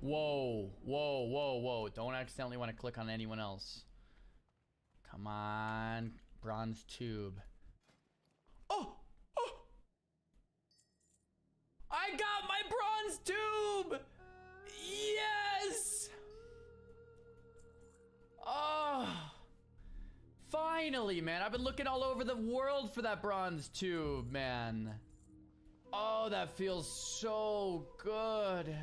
Whoa, whoa, whoa, whoa. Don't accidentally want to click on anyone else. Come on, bronze tube. Oh! Oh! I got my bronze tube! Yes! Oh! Finally, man. I've been looking all over the world for that bronze tube, man. Oh, that feels so good.